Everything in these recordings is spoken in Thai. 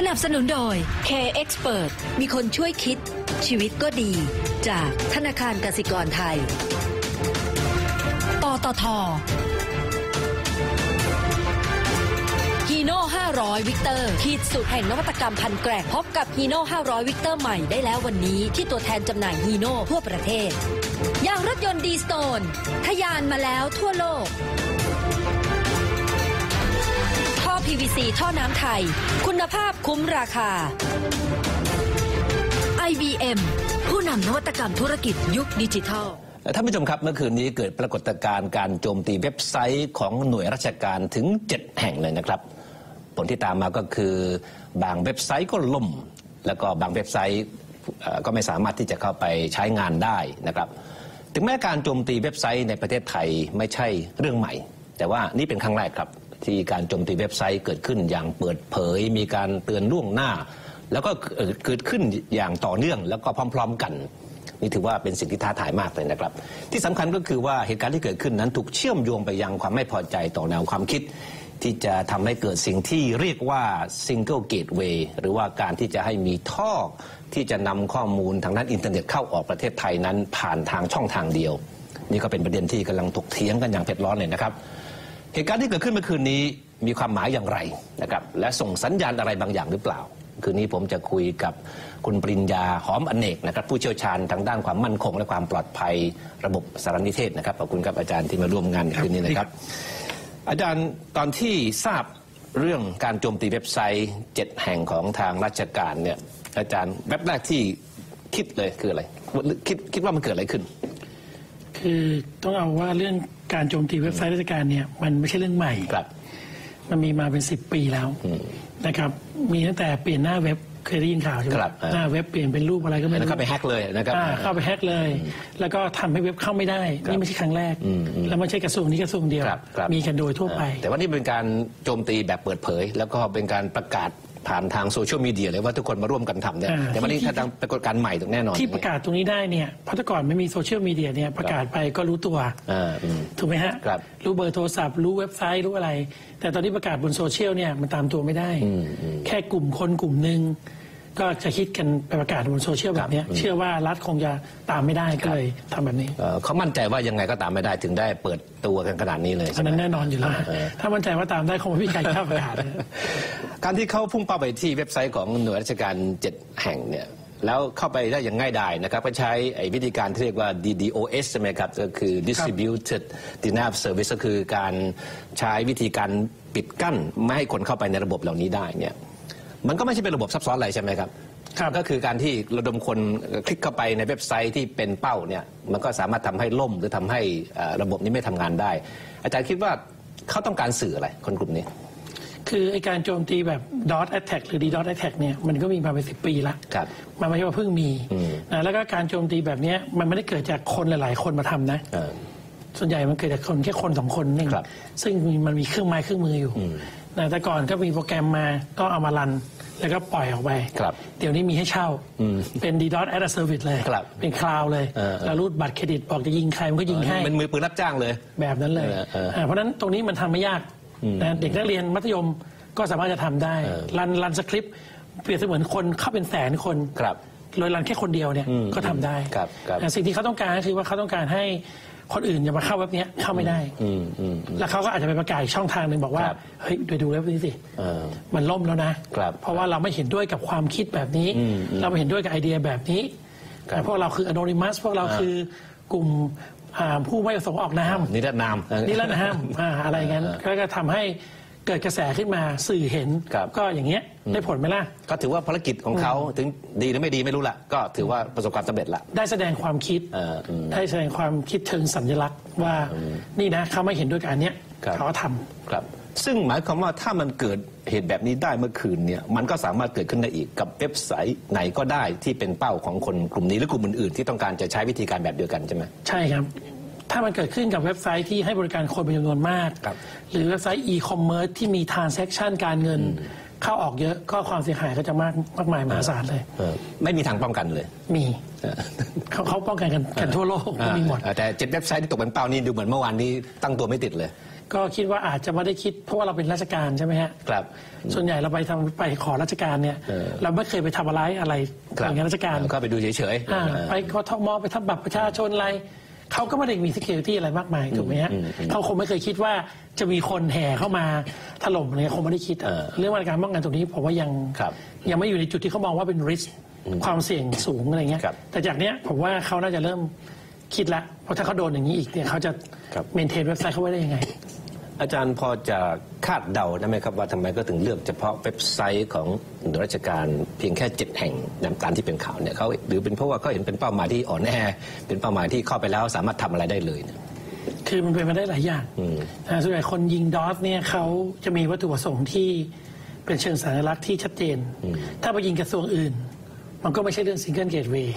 สนับสนุนโดย Care Expert มีคนช่วยคิดชีวิตก็ดีจากธนาคารกสิกรไทยปตท.ฮีโน่500วิกเตอร์ขีดสุดแห่งนวัตกรรมพันแกร่งพบกับฮีโน่500วิกเตอร์ใหม่ได้แล้ววันนี้ที่ตัวแทนจำหน่ายฮีโน่ทั่วประเทศยางรถยนต์ดีสโตนทะยานมาแล้วทั่วโลกท่อ PVC ท่อน้ำไทยคุณภาพคุ้มราคา IBM ผู้นำนวัตกรรมธุรกิจยุคดิจิทัลท่านผู้ชมครับเมื่อคืนนี้เกิดปรากฏการณ์การโจมตีเว็บไซต์ของหน่วยราชการถึง7 แห่งเลยนะครับผลที่ตามมาก็คือบางเว็บไซต์ก็ล่มแล้วก็บางเว็บไซต์ก็ไม่สามารถที่จะเข้าไปใช้งานได้นะครับถึงแม้การโจมตีเว็บไซต์ในประเทศไทยไม่ใช่เรื่องใหม่แต่ว่านี่เป็นครั้งแรกครับที่การโจมตีเว็บไซต์เกิดขึ้นอย่างเปิดเผยมีการเตือนล่วงหน้าแล้วก็เกิดขึ้นอย่างต่อเนื่องแล้วก็พร้อมๆกันนี่ถือว่าเป็นสิ่งที่ท้าทายมากเลยนะครับที่สำคัญก็คือว่าเหตุการณ์ที่เกิดขึ้นนั้นถูกเชื่อมโยงไปยังความไม่พอใจต่อแนวความคิดที่จะทำให้เกิดสิ่งที่เรียกว่า Single Gateway หรือว่าการที่จะให้มีท่อที่จะนำข้อมูลทางด้านอินเทอร์เน็ตเข้าออกประเทศไทยนั้นผ่านทางช่องทางเดียวนี่ก็เป็นประเด็นที่กำลังถกเถียงกันอย่างเผ็ดร้อนเลยนะครับเหตุการณ์ที่เกิดขึ้นเมื่อคืนนี้มีความหมายอย่างไรนะครับและส่งสัญญาณอะไรบางอย่างหรือเปล่าคืนนี้ผมจะคุยกับคุณปริญญาหอมอเนกนะครับผู้เชี่ยวชาญทางด้านความมั่นคงและความปลอดภัยระบบสารนิเทศนะครับขอบคุณครับอาจารย์ที่มาร่วมงานคืนนี้นะครับอาจารย์ตอนที่ทราบเรื่องการโจมตีเว็บไซต์7 แห่งของทางราชการเนี่ยอาจารย์แวบแรกที่คิดเลยคืออะไรคิดว่ามันเกิดอะไรขึ้นคือต้องเอาว่าเรื่องการโจมตีเว็บไซต์ราชการเนี่ยมันไม่ใช่เรื่องใหม่มันมีมาเป็น10 ปีแล้วนะครับมีตั้งแต่เปลี่ยนหน้าเว็บเคยได้ยินข่าวใช่ไหมหน้าเว็บเปลี่ยนเป็นรูปอะไรก็ไม่ได้เข้าไปแฮกเลยนะครับเข้าไปแฮกเลยแล้วก็ทำให้เว็บเข้าไม่ได้นี่ไม่ใช่ครั้งแรกแล้วไม่ใช่กระทรวงนี้กระทรวงเดียวมีกันโดยทั่วไปแต่ว่านี่เป็นการโจมตีแบบเปิดเผยแล้วก็เป็นการประกาศผ่านทางโซเชียลมีเดียเลยว่าทุกคนมาร่วมกันทำเนี่ยแต่วันนี้ถ้าตั้งปรากฏการณ์ใหม่ตรงแน่นอนที่ประกาศตรงนี้ได้เนี่ยเพราะแต่ก่อนไม่มีโซเชียลมีเดียเนี่ยประกาศไปก็รู้ตัวถูกไหมฮะรู้เบอร์โทรศัพท์รู้เว็บไซต์รู้อะไรแต่ตอนนี้ประกาศบนโซเชียลเนี่ยมันตามตัวไม่ได้แค่กลุ่มคนกลุ่มหนึ่งก็จะคิดกันไปประกาศบนโซเชียลแบบนี้เชื่อว่ารัฐคงจะตามไม่ได้ก็เลยทำแบบนี้เขามั่นใจว่ายังไงก็ตามไม่ได้ถึงได้เปิดตัวกันขนาดนี้เลยอันนั้นแน่นอนอยู่แล้วถ้ามั่นใจว่าตามได้คงไม่มีใครกล้าประกาศการที่เขาพุ่งเป้าไปที่เว็บไซต์ของหน่วยราชการ7 แห่งเนี่ยแล้วเข้าไปได้อย่างง่ายดายนะครับก็ใช้วิธีการที่เรียกว่า ddos ใช่ไหมครับก็คือ distributed denial of service ก็คือการใช้วิธีการปิดกั้นไม่ให้คนเข้าไปในระบบเหล่านี้ได้เนี่ยมันก็ไม่ใช่เป็นระบบซับซ้อนอะไรใช่ไหมครับก็คือการที่ระดมคนคลิกเข้าไปในเว็บไซต์ที่เป็นเป้าเนี่ยมันก็สามารถทำให้ล่มหรือทำให้ระบบนี้ไม่ทำงานได้อาจารย์คิดว่าเขาต้องการสื่ออะไรคนกลุ่มนี้คือไอการโจมตีแบบ dot attack หรือ ddos attack เนี่ยมันก็มีมาเป็น10 ปีละมันไม่ใช่ว่าเพิ่งมีแล้วก็การโจมตีแบบนี้มันไม่ได้เกิดจากคนหลายๆคนมาทำนะส่วนใหญ่มันเกิดจากคนแค่คน2 คนนี่ซึ่งมันมีเครื่องไม้เครื่องมืออยู่แต่ก่อนก็มีโปรแกรมมาก็เอามารันแล้วก็ปล่อยออกไปเดี๋ยวนี้มีให้เช่าเป็น ddos as a service เลยเป็นคลาวด์เลยแล้วรูดบัตรเครดิตบอกจะยิงใครมันก็ยิงให้เป็นมือปืนรับจ้างเลยแบบนั้นเลยเพราะนั้นตรงนี้มันทำไม่ยากนะเด็กนักเรียนมัธยมก็สามารถจะทำได้รันสคริปต์เปรียบเสมือนคนเข้าเป็น100,000 คนโดยรันแค่คนเดียวเนี่ยก็ทำได้สิ่งที่เขาต้องการก็คือว่าเขาต้องการให้คนอื่นจะมาเข้าเว็บนี้เข้าไม่ได้แล้วเขาก็อาจจะไปประกาศช่องทางหนึ่งบอกว่าเฮ้ยดูเว็บนี้สิมันล่มแล้วนะเพราะว่าเราไม่เห็นด้วยกับความคิดแบบนี้เราไม่เห็นด้วยกับไอเดียแบบนี้แต่พวกเราคือ anonymous พวกเราคือกลุ่มผู้ไม่ประสงค์ออกนามนิรนามอะไรงั้นก็ทำให้เกิดกระแสขึ้นมาสื่อเห็นก็อย่างเงี้ยได้ผลไหมล่ะก็ถือว่าภารกิจของเขาถึงดีหรือไม่ดีไม่รู้ละก็ถือว่าประสบความสำเร็จละได้แสดงความคิดเชิงสัญลักษณ์ว่านี่นะเขาไม่เห็นด้วยกับอันเนี้ยเขาทำครับซึ่งหมายความว่าถ้ามันเกิดเหตุแบบนี้ได้เมื่อคืนเนี่ยมันก็สามารถเกิดขึ้นได้อีกกับเว็บไซต์ไหนก็ได้ที่เป็นเป้าของคนกลุ่มนี้หรือกลุ่มอื่นๆที่ต้องการจะใช้วิธีการแบบเดียวกันใช่ไหมใช่ครับถ้ามันเกิดขึ้นกับเว็บไซต์ที่ให้บริการคนเป็นจำนวนมากหรือเว็บไซต์อีคอมเมิร์ซที่มี transaction การเงินเข้าออกเยอะก็ความเสียหายก็จะมากมายมหาศาลเลยไม่มีทางป้องกันเลยมีเขาป้องกันทั่วโลกมีหมดแต่7 เว็บไซต์ที่ตกเป็นเป้านี่ดูเหมือนเมื่อวานนี้ตั้งตัวไม่ติดเลย ก็คิดว่าอาจจะไม่ได้คิดเพราะว่าเราเป็นราชการใช่ไหมฮะครับส่วนใหญ่เราไปขอราชการเนี่ยเราไม่เคยไปทำอะไรอย่างเงี้ยราชการก็ไปดูเฉยๆไปกทม.ไปทำบัตรประชาชนอะไรเขาก็ไม่ได้มี security อะไรมากมายถูกไหมฮะเขาคงไม่เคยคิดว่าจะมีคนแห่เข้ามาถล่มอะไรคงไม่ได้คิดเรื่องมาตรการป้องกันตรงนี้ผมว่ายังไม่อยู่ในจุดที่เขามองว่าเป็น risk ความเสี่ยงสูงอะไรเงี้ยแต่จากเนี้ยผมว่าเขาน่าจะเริ่มคิดละเพราะถ้าเขาโดนอย่างนี้อีกเนี่ยเขาจะเมนเทนเว็บไซต์เขาไว้ได้ยังไงอาจารย์พอจะคาดเดาได้ไหมครับว่าทำไมก็ถึงเลือกเฉพาะเว็บไซต์ของหน่วยราชการเพียงแค่7แห่งตามที่เป็นข่าวเนี่ยเขาหรือเป็นเพราะว่าเขาเห็นเป็นเป้าหมายที่อ่อนแอเป็นเป้าหมายที่เข้าไปแล้วสามารถทำอะไรได้เลยคือมันเป็นมาได้หลายอย่างส่วนใหญ่คนยิงดอสเนี่ยเขาจะมีวัตถุประสงค์ที่เป็นเชิงสัญลักษณ์ที่ชัดเจนถ้าไปยิงกระทรวงอื่นมันก็ไม่ใช่เรื่อง Single Gateway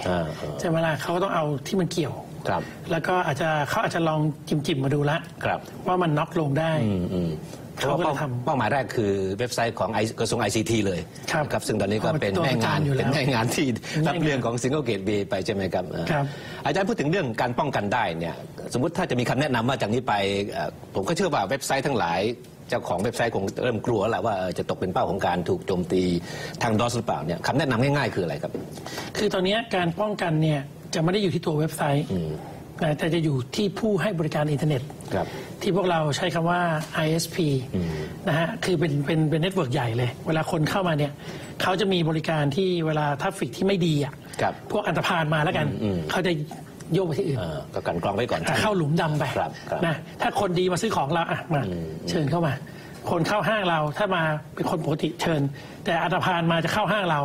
ใช่ไหมล่ะเขาก็ต้องเอาที่มันเกี่ยวแล้วก็เขาอาจจะลองจิ้มๆมาดูละว่ามันน็อกลงได้เขาก็ทำเป้าหมายแรกคือเว็บไซต์ของกระทรวง ICT เลยครับซึ่งตอนนี้ก็เป็นแม่งานที่รับเรื่องของ Single Gateway ไปใช่ไหมครับอาจารย์พูดถึงเรื่องการป้องกันได้เนี่ยสมมุติถ้าจะมีคำแนะนำว่าจากนี้ไปผมก็เชื่อว่าเว็บไซต์ทั้งหลายเจ้าของเว็บไซต์คงเริ่มกลัวแล้วว่าจะตกเป็นเป้าของการถูกโจมตีทาง ddos หรือเปล่าเนี่ยคำแนะนำง่ายๆคืออะไรครับคือตอนนี้การป้องกันเนี่ยจะไม่ได้อยู่ที่ตัวเว็บไซต์แต่จะอยู่ที่ผู้ให้บริการอินเทอร์เน็ตที่พวกเราใช้คำว่า ISP นะฮะคือเป็นเน็ตเวิร์กใหญ่เลยเวลาคนเข้ามาเนี่ยเขาจะมีบริการที่เวลาทราฟฟิกที่ไม่ดีอ่ะพวกอันธพาลมาแล้วกันเขาจะโยกไปที่อื่นก็กันกรองไว้ก่อนเข้าหลุมดำไปนะถ้าคนดีมาซื้อของเราอ่ะมาเชิญเข้ามาคนเข้าห้างเราถ้ามาเป็นคนปกติเชิญแต่อันธพาลมาจะเข้าห้างเรา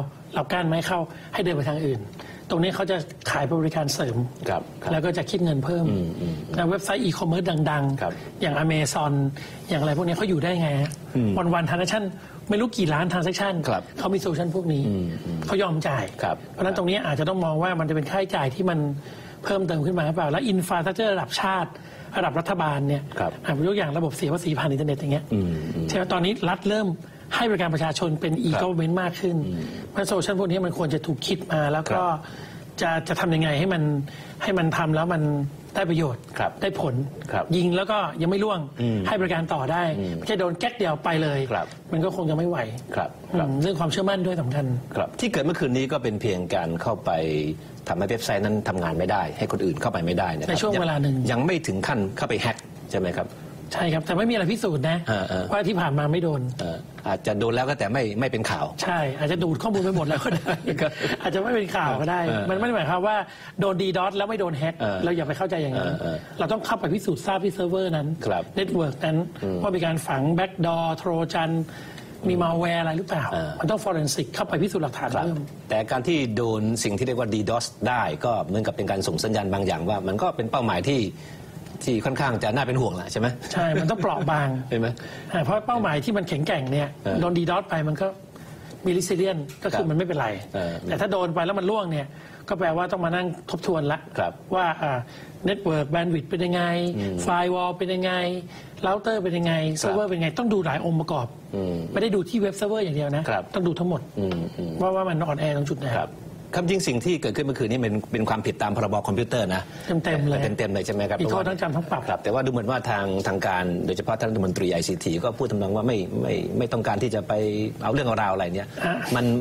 กั้นไม่เข้าให้เดินไปทางอื่นตรงนี้เขาจะขายบริการเสริมแล้วก็จะคิดเงินเพิ่มแล้วเว็บไซต์อีคอมเมิร์ซดังๆอย่าง Amazon อย่างอะไรพวกนี้เขาอยู่ได้ไงวันๆทรานแซคชั่นไม่รู้กี่ล้านทรานแซคชั่นเขามีโซลูชันพวกนี้เขายอมจ่ายเพราะนั้นตรงนี้อาจจะต้องมองว่ามันจะเป็นค่าใช้จ่ายที่มันเพิ่มเติมขึ้นมาหรือเปล่าแล้วอินฟราสตรัคเจอร์ระดับชาติระดับรัฐบาลเนี่ยยกอย่างระบบเสียภาษีผ่านอินเทอร์เน็ตอย่างเงี้ยใช่ไหมตอนนี้รัฐเริ่มให้บริการประชาชนเป็นอีโก้เว้นมากขึ้นเพราะโซลูชันพวกนี้มันควรจะถูกคิดมาแล้วก็จะทำยังไงให้มันทำแล้วมันได้ประโยชน์ได้ผลยิงแล้วก็ยังไม่ล่วงให้บริการต่อได้ไม่ใช่โดนแก๊กเดียวไปเลยมันก็คงจะไม่ไหวเรื่องความเชื่อมั่นด้วยสำคัญที่เกิดเมื่อคืนนี้ก็เป็นเพียงการเข้าไปทำให้เว็บไซต์นั้นทำงานไม่ได้ให้คนอื่นเข้าไปไม่ได้นะครับในช่วงเวลาหนึ่งยังไม่ถึงขั้นเข้าไปแฮกใช่ไหมครับใช่ครับแต่ไม่มีอะไรพิสูจน์นะว่าที่ผ่านมาไม่โดนอาจจะโดนแล้วก็แต่ไม่เป็นข่าวใช่อาจจะดูดข้อมูลไปหมดแล้วก็ได้อาจจะไม่เป็นข่าวก็ได้มันไม่ได้หมายความว่าโดนดีดอสแล้วไม่โดนแฮกเราอย่าไปเข้าใจอย่างนั้นเราต้องเข้าไปพิสูจน์ทราบที่เซิร์ฟเวอร์นั้นเน็ตเวิร์กนั้นว่ามีการฝังแบ็กดอร์โทรจันมีมาแวร์อะไรหรือเปล่ามันต้องฟอเรนซิกเข้าไปพิสูจน์หลักฐานเพิ่มแต่การที่โดนสิ่งที่เรียกว่า ddos ได้ก็เหมือนกับเป็นการส่งสัญญาณบางอย่างว่ามันก็เป็นเป้าหมายที่ค่อนข้างจะน่าเป็นห่วงแหละใช่ไหมใช่มันต้องเปราะบางใช่ไหมเพราะเป้าหมายที่มันแข็งแกร่งเนี่ยโดนดีดอสไปมันก็มีริสเลียนก็คือมันไม่เป็นไรแต่ถ้าโดนไปแล้วมันล่วงเนี่ยก็แปลว่าต้องมานั่งทบทวนละว่าเน็ตเวิร์กแบนด์วิดต์เป็นยังไงไฟวอลเป็นยังไงเราเตอร์เป็นยังไงเซิร์ฟเวอร์เป็นยังไงต้องดูหลายองค์ประกอบไม่ได้ดูที่เว็บเซิร์ฟเวอร์อย่างเดียวนะต้องดูทั้งหมดว่ามันอ่อนแอตรงจุดไหนครับจริงสิ่งที่เกิดขึ้นเมื่อคืนนี้เป็นความผิดตามพรบคอมพิวเตอร์นะเต็มเลยใช่ไหมครับอีกข้อทั้งจำทั้งปรับแต่ว่าดูเหมือนว่าทางการโดยเฉพาะท่านรัฐมนตรี ICT ก็พูดทำนองว่าไม่ต้องการที่จะไปเอาเรื่องเอาราวอะไรเนี้ย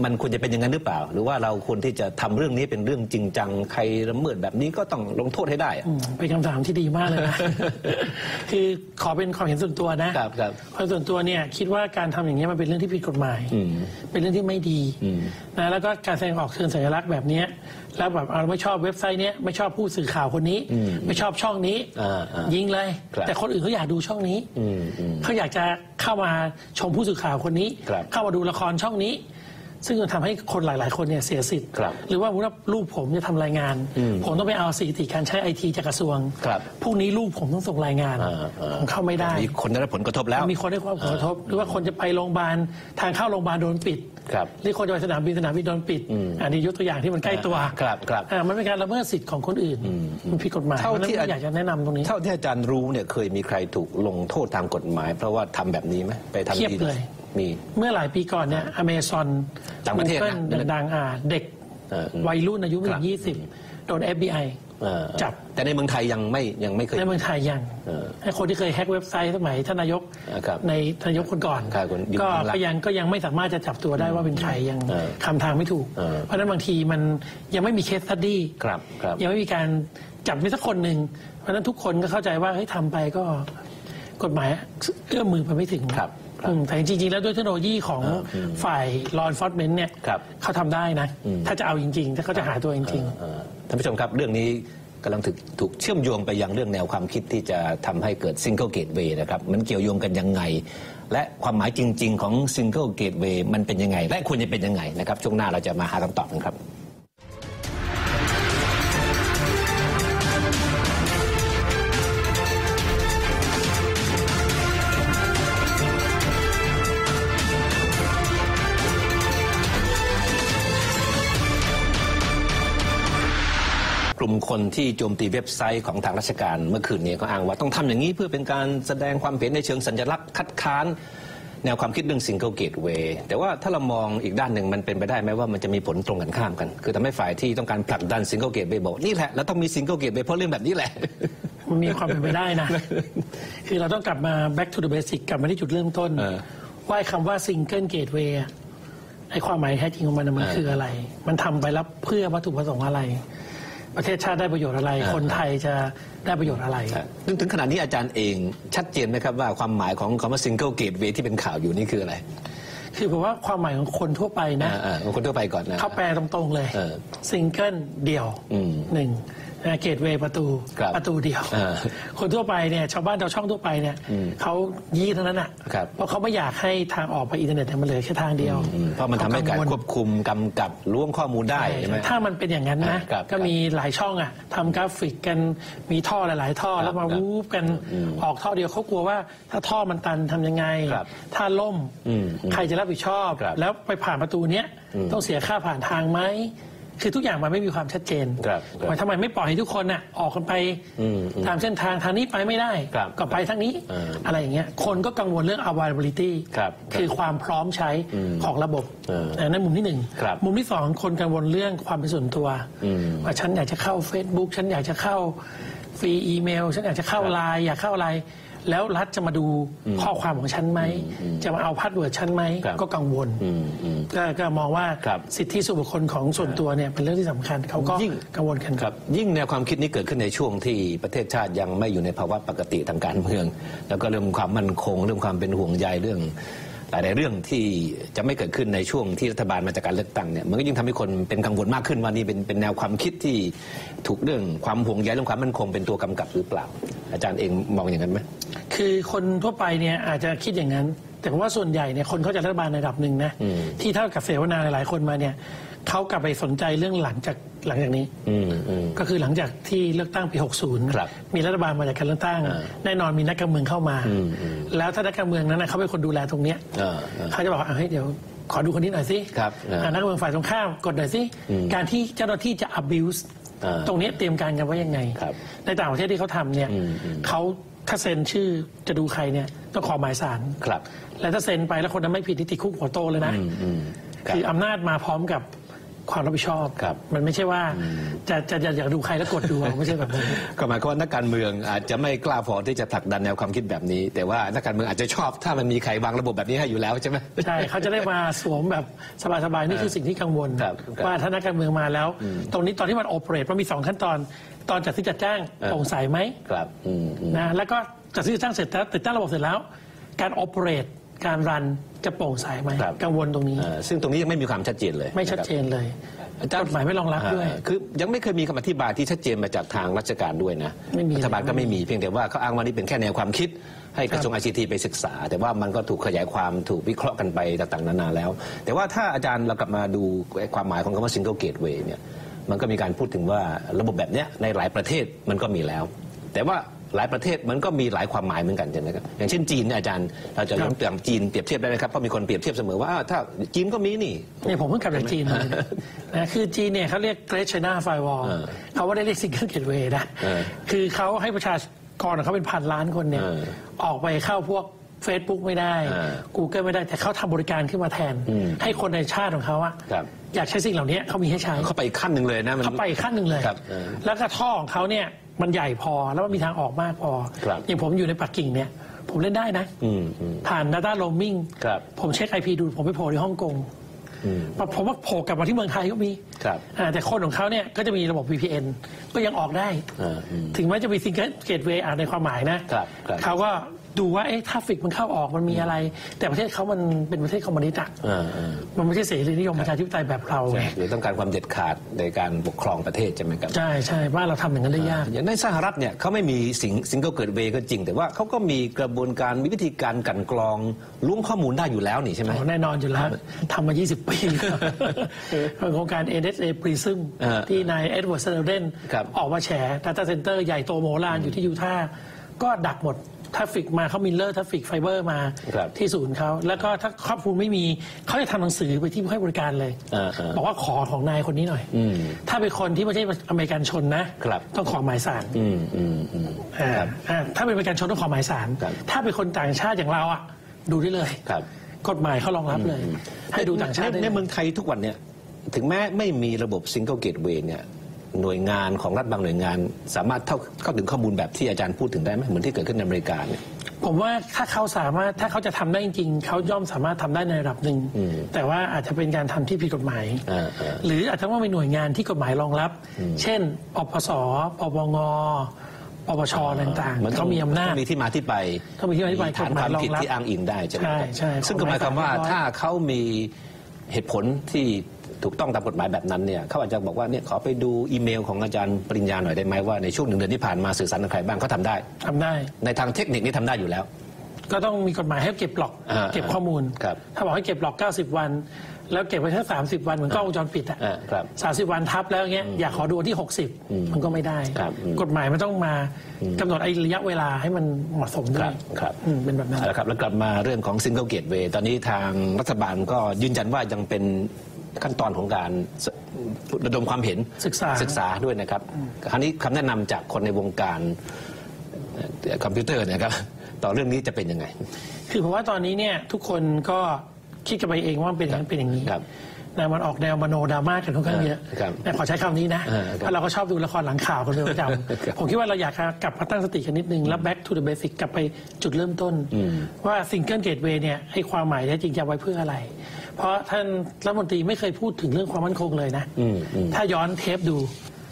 มันควรจะเป็นอย่างนั้นหรือเปล่าหรือว่าเราควรที่จะทำเรื่องนี้เป็นเรื่องจริงจังใครละเมิดแบบนี้ก็ต้องลงโทษให้ได้เป็นคำถามที่ดีมากเลยนะคือขอเป็นความเห็นส่วนตัวนะครับความส่วนตัวเนี่ยคิดว่าการทำอย่างนี้มันเป็นเรื่องที่ผิดกฎหมายเป็นเรื่องที่ไม่ดีนะแล้วก็การแสดงออกเชิงสัญลักษณ์แบบนี้แล้วแบบเราไม่ชอบเว็บไซต์นี้ไม่ชอบผู้สื่อข่าวคนนี้ไม่ชอบช่องนี้ยิงเลยแต่คนอื่นเขาอยากดูช่องนี้เขาอยากจะเข้ามาชมผู้สื่อข่าวคนนี้เข้ามาดูละครช่องนี้ซึ่งจะทำให้คนหลายๆคนเนี่ยเสียสิทธิ์หรือว่าลูกผมจะทำรายงานผมต้องไปเอาสถิติการใช้ไอทีจากกระทรวงพรุ่งนี้ลูกผมต้องส่งรายงานผมเข้าไม่ได้มีคนได้รับผลกระทบแล้วมีคนได้รับผลกระทบหรือว่าคนจะไปโรงพยาบาลทางเข้าโรงพยาบาลโดนปิดหรือคนจะไปสนามบินโดนปิดอันนี้ยกตัวอย่างที่มันใกล้ตัวมันเป็นการละเมิดสิทธิ์ของคนอื่นมันผิดกฎหมายเท่าที่อยากจะแนะนำตรงนี้เท่าที่อาจารย์รู้เนี่ยเคยมีใครถูกลงโทษทางกฎหมายเพราะว่าทำแบบนี้ไหมไปทำดีเลยเมื่อหลายปีก่อนเนี่ย Amazon ต่างประเทศดังๆเด็กวัยรุ่นอายุไม่ถึง20โดน FBI จับแต่ในเมืองไทยยังไม่เคยในเมืองไทยยังให้คนที่เคยแฮกเว็บไซต์สมัยท่านนายกในท่านนายกคนก่อนก็ยังไม่สามารถจะจับตัวได้ว่าเป็นใครยังคำทางไม่ถูกเพราะนั้นบางทีมันยังไม่มีเคสตัดดี้ยังไม่มีการจับมีสักคนหนึ่งเพราะนั้นทุกคนก็เข้าใจว่าเฮ้ยทำไปก็กฎหมายเอื้อมมือไปไม่ถึงแต่จริงๆแล้วด้วยเทคโนโลยีของฝ่าย law enforcement เนี่ยเขาทำได้นะถ้าจะเอาจริงๆถ้าเขาจะหาตัวจริงๆท่านผู้ชมครับเรื่องนี้กำลังถูกเชื่อมโยงไปยังเรื่องแนวความคิดที่จะทำให้เกิด Single Gateway นะครับมันเกี่ยวโยงกันยังไงและความหมายจริงๆของ Single Gateway มันเป็นยังไงและควรจะเป็นยังไงนะครับช่วงหน้าเราจะมาหาคำตอบกันครับกลุ่มคนที่โจมตีเว็บไซต์ของทางราชการเมื่อคืนนี้ก็อ้างว่าต้องทำอย่างนี้เพื่อเป็นการแสดงความเห็นในเชิงสัญลักษณ์คัดค้านแนวความคิดเรื่อง Single Gateway แต่ว่าถ้าเรามองอีกด้านหนึ่งมันเป็นไปได้ไหมว่ามันจะมีผลตรงกันข้ามกันคือทำให้ฝ่ายที่ต้องการผลักดัน Single Gateway บอกนี่แหละเราต้องมี Single Gateway เพราะเรื่องแบบนี้แหละมันมีความเป็นไปได้นะคือเราต้องกลับมา back to the basic กลับมาที่จุดเริ่มต้นว่าคำว่า Single Gateway ไอ้ความหมายแท้จริงของมันคืออะไรมันทำไปแล้วเพื่อวัตถุประสงค์อะไรประเทศชาติได้ประโยชน์อะไรคนไทยจะได้ประโยชน์อะไรถึงขนาดนี้อาจารย์เองชัดเจนไหมครับว่าความหมายของคำว่า Single Gateway ที่เป็นข่าวอยู่นี่คืออะไรคือผมว่าความหมายของคนทั่วไปนะคนทั่วไปก่อนนะเขาแปลตรงๆเลย Single เดี่ยวหนึ่งGateway ประตูเดียวคนทั่วไปเนี่ยชาวบ้านชาวช่องทั่วไปเนี่ยเขายี้เท่านั้นอ่ะเพราะเขาไม่อยากให้ทางออกไปอินเทอร์เน็ตมันเหลือแค่ทางเดียวเพราะมันทำให้การควบคุมกำกับล้วงข้อมูลได้ใช่ไหมถ้ามันเป็นอย่างนั้นนะก็มีหลายช่องอ่ะทำกราฟิกกันมีท่อหลายท่อแล้วมาวูบกันออกท่อเดียวเขากลัวว่าถ้าท่อมันตันทำยังไงถ้าล่มใครจะรับผิดชอบแล้วไปผ่านประตูเนี้ยต้องเสียค่าผ่านทางไหมคือทุกอย่างมันไม่มีความชัดเจนทำไมไม่ปล่อยให้ทุกคนน่ะออกกันไปตามเส้นทางทางนี้ไปไม่ได้ก็ไปทางนี้อะไรอย่างเงี้ยคนก็กังวลเรื่อง availability คือความพร้อมใช้ของระบบนั่นมุมที่หนึ่งมุมที่สองคนกังวลเรื่องความเป็นส่วนตัวว่าฉันอยากจะเข้า Facebook ฉันอยากจะเข้าฟรีอีเมลฉันอยากจะเข้าไลน์อยากเข้าอะไรแล้วรัฐจะมาดูข้อความของฉันไหมจะมาเอาพาสเวิร์ดฉันไหมก็กังวลก็มองว่าสิทธิส่วนบุคคลของส่วนตัวเนี่ยเป็นเรื่องที่สำคัญเขาก็กังวลกันครับยิ่งแนวความคิดนี้เกิดขึ้นในช่วงที่ประเทศชาติยังไม่อยู่ในภาวะปกติทางการเมืองแล้วก็เรื่องความมั่นคงเรื่องความเป็นห่วงใยเรื่องหลายๆเรื่องที่จะไม่เกิดขึ้นในช่วงที่รัฐบาลมาจากการเลือกตั้งเนี่ยมันก็ยิ่งทำให้คนเป็นกังวลมากขึ้นว่านี่เป็นแนวความคิดที่ถูกเรื่องความห่วงใยเรื่องความมั่นคงเป็นตัวกำกับหรือเปล่าอาจารย์เองมองอย่างนั้นไหมคือคนทั่วไปเนี่ยอาจจะคิดอย่างนั้นแต่ว่าส่วนใหญ่เนี่ยคนเขาจะรัฐบาลในระดับหนึ่งนะที่เท่ากับเสวนาหลายคนมาเนี่ยเขากลับไปสนใจเรื่องหลังจากนี้ก็คือหลังจากที่เลือกตั้งปี 60 มีรัฐบาลมาจากการเลือกตั้งแน่นอนมีนักการเมืองเข้ามาแล้วถ้านักการเมืองนั้นเขาเป็นคนดูแลตรงนี้เขาจะบอกเฮ้ยเดี๋ยวขอดูคนนี้หน่อยสินักการเมืองฝ่ายตรงข้ามกดหน่อยสิการที่เจ้าหน้าที่จะ abuse ตรงนี้เตรียมการกันไว้ยังไงในต่างประเทศที่เขาทำเนี่ยเขาถ้าเซ็นชื่อจะดูใครเนี่ยต้องขอหมายศาลและถ้าเซ็นไปแล้วคนนั้นไม่ผิดติดคุกหัวโตเลยนะคืออำนาจมาพร้อมกับความรับผิดชอบมันไม่ใช่ว่าจะอยากดูใครแล้วกดดูไม่ใช่แบบนั้นก็หมายความว่านักการเมืองอาจจะไม่กล้าพอที่จะผลักดันแนวความคิดแบบนี้แต่ว่านักการเมืองอาจจะชอบถ้ามันมีใครวางระบบแบบนี้ให้อยู่แล้วใช่ไหมใช่เขาจะได้มาสวมแบบสบายๆนี่คือสิ่งที่กังวลว่าถ้านักการเมืองมาแล้วตรงนี้ตอนที่มันโอเปเรตมันมี2ขั้นตอนจัดซื้อจัดจ้างโปร่งใสไหมนะแล้วก็จัดซื้อจัดจ้างเสร็จแล้วติดตั้งระบบเสร็จแล้วการโอเปเรตการรันจะโปร่งใสไหมกังวลตรงนี้ซึ่งตรงนี้ยังไม่มีความชัดเจนเลยไม่ชัดเจนเลยกฎหมายไม่รองรับด้วยคือยังไม่เคยมีคำอธิบายที่ชัดเจนมาจากทางราชการด้วยนะรัฐบาลก็ไม่มีเพียงแต่ว่าเขาอ้างว่านี่เป็นแค่แนวความคิดให้กระทรวง ICT ไปศึกษาแต่ว่ามันก็ถูกขยายความถูกวิเคราะห์กันไปต่างๆนานาแล้วแต่ว่าถ้าอาจารย์เรากลับมาดูความหมายของคำว่า Single Gateway เนี่ยมันก็มีการพูดถึงว่าระบบแบบนี้ในหลายประเทศมันก็มีแล้วแต่ว่าหลายประเทศมันก็มีหลายความหมายเหมือนกันใช่ไหมครับอย่างเช่นจีนอาจารย์เราจะยกตัวอย่างจีนเปรียบเทียบได้ไหมครับเพราะมีคนเปรียบเทียบเสมอว่าถ้าจีนก็มีนี่เนี่ยผมเพิ่งกลับจากจีนนะคือจีนเนี่ยเขาเรียก Great China Firewall เขาว่าได้เรียก Single Gateway นะคือเขาให้ประชากรเขาเป็นพันล้านคนเนี่ยออกไปเข้าพวก Facebook ไม่ได้ Google ไม่ได้แต่เขาทำบริการขึ้นมาแทนให้คนในชาติของเขาอะอยากใช้สิ่งเหล่านี้เขามีให้ใช้เขาไปขั้นหนึ่งเลยนะเขาไปขั้นหนึ่งเลยแล้วก็ท่อของเขาเนี่ยมันใหญ่พอแล้วมันมีทางออกมากพออย่างผมอยู่ในปักกิ่งเนี่ยผมเล่นได้นะผ่าน Data Roaming ผมเช็ค IP ดูผมไปโผล่ในฮ่องกงผมว่าโผล่กลับมาที่เมืองไทยก็มีแต่คนของเขาเนี่ยก็จะมีระบบ VPN ก็ยังออกได้ถึงแม้จะมี Single Gateway ในความหมายนะเขาก็ดูว่าทราฟฟิกมันเข้าออกมันมีอะไรแต่ประเทศเขามันเป็นประเทศคอมมิวนิสต์มันไม่ใช่เสรีนิยมประชาธิปไตยแบบเราไงหรือต้องการความเด็ดขาดในการปกครองประเทศใช่ไหมครับใช่ใช่ว่าเราทำอย่างนั้นได้ยากอย่างในสหรัฐเนี่ยเขาไม่มีSingle Gatewayก็จริงแต่ว่าเขาก็มีกระบวนการมีวิธีการกลั่นกรองล้วงข้อมูลได้อยู่แล้วนี่ใช่ไหมแน่นอนอยู่แล้วทำมา20 ปีโครงการ NSA Prism ที่นายเอ็ดเวิร์ด สโนเดนออกมาแฉ Data Center ใหญ่โตโมฬารอยู่ที่ยูทาห์ก็ดักหมดทราฟฟิกมาเขามิลเลอร์ทราฟฟิกไฟเบอร์มาที่ศูนย์เขาแล้วก็ถ้าครอบคลุมไม่มีเขาจะทำหนังสือไปที่ผู้ให้บริการเลยบอกว่าขอของนายคนนี้หน่อยถ้าเป็นคนที่ไม่ใช่อเมริกันชนนะต้องขอหมายศาลถ้าเป็นอเมริกันชนต้องขอหมายศาลถ้าเป็นคนต่างชาติอย่างเราอ่ะดูได้เลยกฎหมายเขารองรับเลยให้ดูต่างชาติในเมืองไทยทุกวันเนี่ยถึงแม้ไม่มีระบบ Single Gateway เนี่ยหน่วยงานของรัฐบางหน่วยงานสามารถเข้าถึงข้อมูลแบบที่อาจารย์พูดถึงได้ไหมเหมือนที่เกิดขึ้นในอเมริกาเนี่ยผมว่าถ้าเขาสามารถถ้าเขาจะทำได้จริงๆเขาย่อมสามารถทำได้ในระดับหนึ่งแต่ว่าอาจจะเป็นการทำที่ผิดกฎหมายหรืออาจจะต้องเป็นหน่วยงานที่กฎหมายรองรับเช่นปปส.ปปง.ปปช.ต่างๆเขามีอำนาจมีที่มาที่ไปเขามีที่มาที่ไปฐานความผิดที่อ้างอิงได้ใช่ไหมใช่ซึ่งก็หมายความว่าถ้าเขามีเหตุผลที่ถูกต้องตามกฎหมายแบบนั้นเนี่ยเขาอาจจะบอกว่าเนี่ยขอไปดูอีเมลของอาจารย์ปริญญาหน่อยได้ไหมว่าในช่วง1 เดือนที่ผ่านมาสื่อสารกับใครบ้างเขาทำได้ในทางเทคนิคนี่ทำได้อยู่แล้วก็ต้องมีกฎหมายให้เก็บหลอกเก็บข้อมูลถ้าบอกให้เก็บหลอก90 วันแล้วเก็บไว้แค่30 วันเหมือนกล้องวงจรปิดอ่ะ30 วันทับแล้วเงี้ยอยากขอดูที่60มันก็ไม่ได้กฎหมายมันต้องมากำหนดระยะเวลาให้มันเหมาะสมด้วยเป็นแบบนั้นนะครับแล้วกลับมาเรื่องของ Single Gateway ตอนนี้ทางรัฐบาลก็ยืนยันว่ายังเป็นขั้นตอนของการระดมความเห็นศึกษาด้วยนะครับคราวนี้คำแนะนำจากคนในวงการคอมพิวเตอร์นะครับต่อเรื่องนี้จะเป็นยังไงคือเพราะว่าตอนนี้เนี่ยทุกคนก็คิดกันไปเองว่าเป็นอย่างนี้นะมันออกแนวมโนดราม่ากันค่อนข้างเยอะแต่ขอใช้คำนี้นะเพราะเราก็ชอบดูละครหลังข่าวกันเป็นประจำผมคิดว่าเราอยากกลับมาตั้งสติกันนิดนึงแล้ว back to the basic กลับไปจุดเริ่มต้นว่า Single Gateway เนี่ยให้ความหมายได้จริงจะไว้เพื่ออะไรเพราะท่านรัฐมนตรีไม่เคยพูดถึงเรื่องความมั่นคงเลยนะถ้าย้อนเทปดู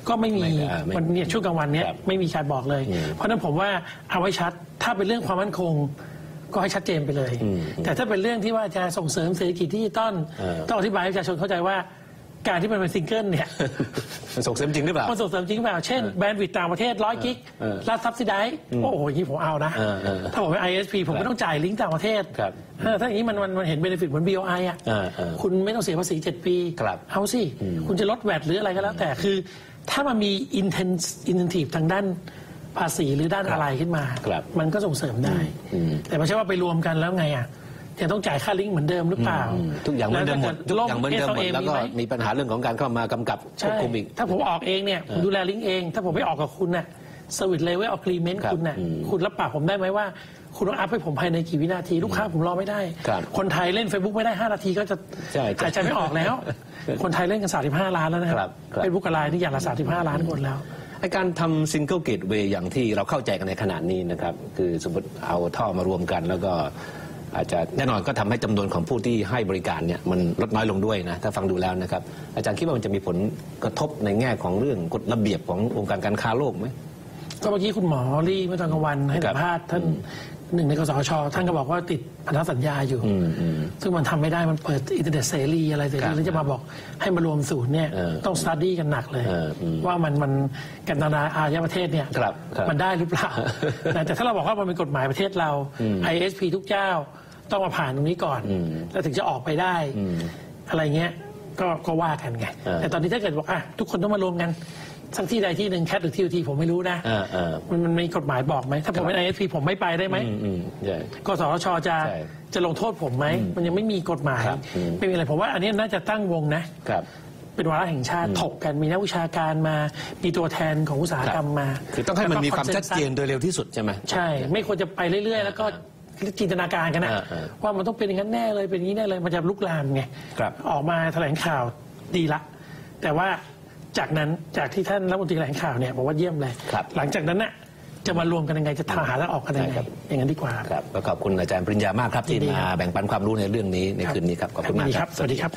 ก็ไม่มีวันนี้ช่วงกลางวันนี้ไม่มีการบอกเลยเพราะนั้นผมว่าเอาไว้ชัดถ้าเป็นเรื่องความมั่นคงก็ให้ชัดเจนไปเลยแต่ถ้าเป็นเรื่องที่ว่าจะส่งเสริมเศรษฐกิจดิจิตอลต้องอธิบายให้ประชาชนเข้าใจว่าการที่มันเป็นซิงเกิลเนี่ยมันส่งเสริมจริงหรือเปล่ามันส่งเสริมจริงหรือเปล่าเช่นแบนด์วิดต์ต่างประเทศ100 กิกรัฐซับซิไดซ์โอ้โหอย่างนี้ผมเอานะถ้าผมเป็น ISP ผมก็ต้องจ่ายลิงก์ต่างประเทศถ้าอย่างนี้มันเห็นเบนฟิตเหมือน BOI อ่ะคุณไม่ต้องเสียภาษี7 ปีเอาสิคุณจะลดแวตหรืออะไรก็แล้วแต่คือถ้ามันมีอินเทนทีฟทางด้านภาษีหรือด้านอะไรขึ้นมามันก็ส่งเสริมได้แต่ไม่ใช่ว่าไปรวมกันแล้วไงอ่ะจะต้องจ่ายค่าลิงก์เหมือนเดิมหรือเปล่าทุกอย่างเหมือนเดิมหมดทุกอย่างเหมือนเดิมหมดแล้วก็มีปัญหาเรื่องของการเข้ามากำกับควบคุมอีกถ้าผมออกเองเนี่ยผมดูแลลิงก์เองถ้าผมไม่ออกกับคุณน่ะสวิตเลเวลออกรีเมนต์คุณน่ะคุณรับปากผมได้ไหมว่าคุณต้องอัพให้ผมภายในกี่วินาทีลูกค้าผมรอไม่ได้คนไทยเล่น Facebook ไม่ได้5 นาทีก็จะหายใจไม่ออกแล้วคนไทยเล่นกัน35 ล้านแล้วนะครับเป็นบุกไลน์นี่อย่างละ35 ล้านคนแล้วการทำ Single Gateway อย่างที่เราเข้าใจกันในขณะนี้นะครับคือสมมติเอาท่อมารวมกันแล้วก็อาจจะแน่นอนก็ทำให้จำนวนของผู้ที่ให้บริการเนี่ยมันลดน้อยลงด้วยนะถ้าฟังดูแล้วนะครับอาจารย์คิดว่ามันจะมีผลกระทบในแง่ของเรื่องกฎระเบียบขององค์การการค้าโลกไหมก็เมื่อกี้คุณหมอรี่เมื่อตอนกลางวันให้สัมภาษณ์ท่านหนึ่งในกสช.ท่านก็บอกว่าติดพันธสัญญาอยู่ซึ่งมันทำไม่ได้มันเปิดอินเทอร์เน็ตเสรีอะไรเสรีแล้วจะมาบอกให้มารวมศูนย์เนี่ยต้องสตั๊ดดี้กันหนักเลยว่ามันกันตนาอาญาประเทศเนี่ยมันได้หรือเปล่าแต่ถ้าเราบอกว่ามันเป็นกฎหมายประเทศเรา ISP ทุกเจ้าต้องมาผ่านตรงนี้ก่อนแล้วถึงจะออกไปได้อะไรเงี้ยก็ว่ากันไงแต่ตอนนี้ถ้าเกิดบอกอ่ะทุกคนต้องมารวมกันทั้งที่ใดที่หนึ่งแคทหรือที่ผมไม่รู้นะมันมีกฎหมายบอกไหมถ้าผมเป็น ISP ผมไม่ไปได้ไหมกสช.จะลงโทษผมไหมมันยังไม่มีกฎหมายไม่มีอะไรผมว่าอันนี้น่าจะตั้งวงนะเป็นวาระแห่งชาติถกกันมีนักวิชาการมามีตัวแทนของอุตสาหกรรมมาคือต้องให้มันมีความชัดเจนโดยเร็วที่สุดใช่ไหมใช่ไม่ควรจะไปเรื่อยๆแล้วก็ จินตนาการกันนะว่ามันต้องเป็นอย่างนั้นแน่เลยเป็นอย่างนี้แน่เลยมันจะลุกลามไงออกมาแถลงข่าวดีละแต่ว่าจากนั้นจากที่ท่านรัฐมนตรีแถลงข่าวเนี่ยบอกว่าเยี่ยมเลยหลังจากนั้นน่ะจะมารวมกันยังไงจะทหารและออกกันยังไงอย่างนั้นดีกว่าครับขอบคุณอาจารย์ปริญญามากครับที่มาแบ่งปันความรู้ในเรื่องนี้ในคืนนี้ครับขอบคุณมากครับสวัสดีครับ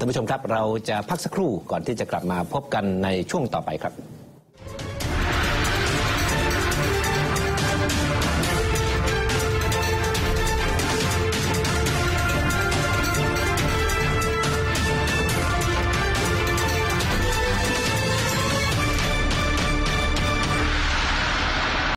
ท่านผู้ชมครับเราจะพักสักครู่ก่อนที่จะกลับมาพบกันในช่วงต่อไปครับ